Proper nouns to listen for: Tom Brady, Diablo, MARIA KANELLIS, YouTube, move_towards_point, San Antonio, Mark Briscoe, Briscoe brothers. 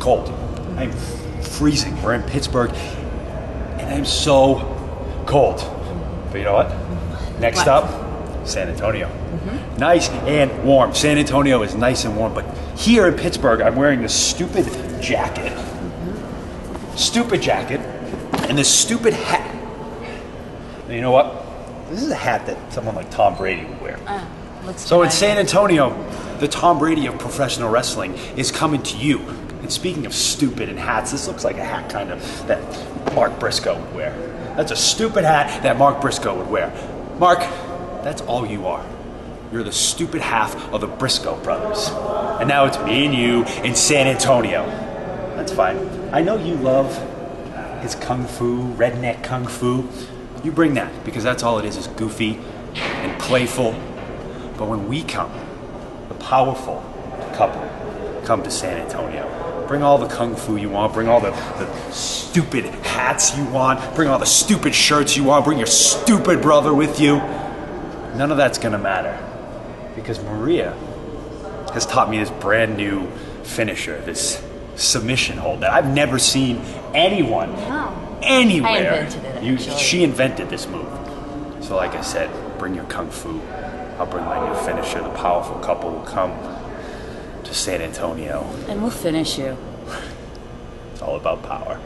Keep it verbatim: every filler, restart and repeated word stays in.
cold. I'm freezing. We're in Pittsburgh, and I'm so cold. But you know what? Next what? up, San Antonio. Mm-hmm. Nice and warm. San Antonio is nice and warm, but here in Pittsburgh, I'm wearing this stupid jacket. Mm-hmm. Stupid jacket and this stupid hat. And you know what? This is a hat that someone like Tom Brady would wear. Uh, let's so in San Antonio, the Tom Brady of professional wrestling is coming to you. And speaking of stupid and hats, this looks like a hat kind of that Mark Briscoe would wear. That's a stupid hat that Mark Briscoe would wear. Mark, that's all you are. You're the stupid half of the Briscoe brothers. And now it's me and you in San Antonio. That's fine. I know you love his kung fu, redneck kung fu. You bring that, because that's all it is, is goofy and playful. But when we come, the powerful couple come to San Antonio. Bring all the kung fu you want, bring all the, the stupid hats you want, bring all the stupid shirts you want, bring your stupid brother with you. None of that's gonna matter, because Maria has taught me this brand new finisher, this submission hold that I've never seen anyone wow. anywhere. I invented it, you, she invented this move. So like I said, bring your kung fu. I'll bring my new finisher. The powerful couple will come to San Antonio. And we'll finish you. It's all about power.